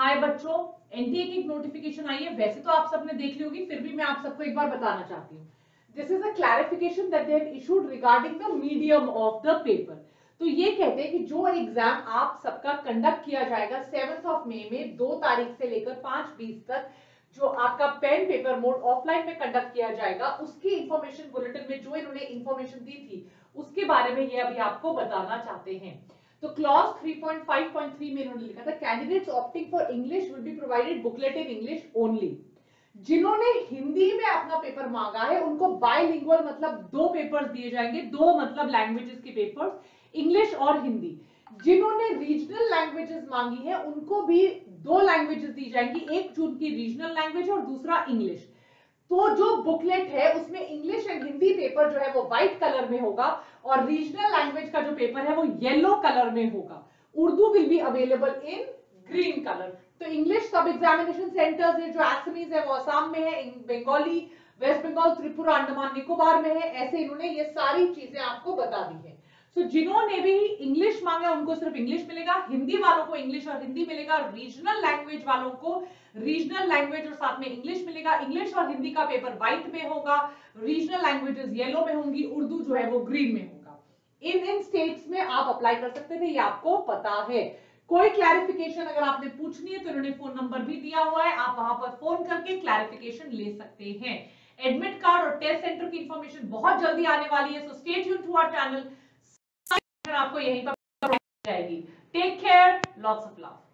हाय बच्चों, एनटीए की नोटिफिकेशन आई है। वैसे तो आप सबने देख ली होगी, फिर भी मैं आप सबको एक बार बताना चाहती हूँ। This is a clarification that they have issued regarding the medium of the paper. तो ये कहते हैं कि जो एग्जाम आप सबका कंडक्ट किया जाएगा 7 मई में 2 तारीख से लेकर 5/20 तक, जो आपका पेन पेपर मोड ऑफलाइन में कंडक्ट किया जाएगा, उसकी इंफॉर्मेशन बुलेटिन में जो इन्होंने इंफॉर्मेशन दी थी उसके बारे में ये अभी आपको बताना चाहते हैं। तो क्लॉज 3.5.3 में इन्होंने लिखा था, candidates opting for English will be provided booklet in English only. जिन्होंने हिंदी में अपना पेपर मांगा है उनको बाइलिंगुअल मतलब 2 पेपर्स दिए जाएंगे, 2 मतलब लैंग्वेजेस के पेपर्स, इंग्लिश और हिंदी। जिन्होंने रीजनल लैंग्वेजेस मांगी है उनको भी 2 लैंग्वेजेस दी जाएंगी, एक जो उनकी रीजनल लैंग्वेज और दूसरा इंग्लिश। तो जो बुकलेट है उसमें इंग्लिश एंड हिंदी पेपर जो है वो व्हाइट कलर में होगा और रीजनल लैंग्वेज का जो पेपर है वो येलो कलर में होगा। Urdu will be available in green colour. तो इंग्लिश सब एग्जामिनेशन सेंटर्स है, जो असमीज है वो असम में है, बंगाली वेस्ट बंगाल, त्रिपुरा, अंडमान निकोबार में है। ऐसे इन्होंने ये सारी चीजें आपको बता दी है। तो जिन्होंने भी इंग्लिश मांगा उनको सिर्फ इंग्लिश मिलेगा, हिंदी वालों को इंग्लिश और हिंदी मिलेगा, रीजनल लैंग्वेज वालों को रीजनल लैंग्वेज और साथ में इंग्लिश मिलेगा। इंग्लिश और हिंदी का पेपर व्हाइट में होगा, रीजनल लैंग्वेजेस येलो में होंगी, उर्दू जो है वो ग्रीन में होगा। इन स्टेट्स में आप अप्लाई कर सकते थे, ये आपको पता है। कोई क्लैरिफिकेशन अगर आपने पूछनी है तो इन्होंने फोन नंबर भी दिया हुआ है, आप वहां पर फोन करके क्लैरिफिकेशन ले सकते हैं। एडमिट कार्ड और टेस्ट सेंटर की इंफॉर्मेशन बहुत जल्दी आने वाली है, so stay tuned to our channel. आपको यहीं पर जाएगी। Take care, lots of love.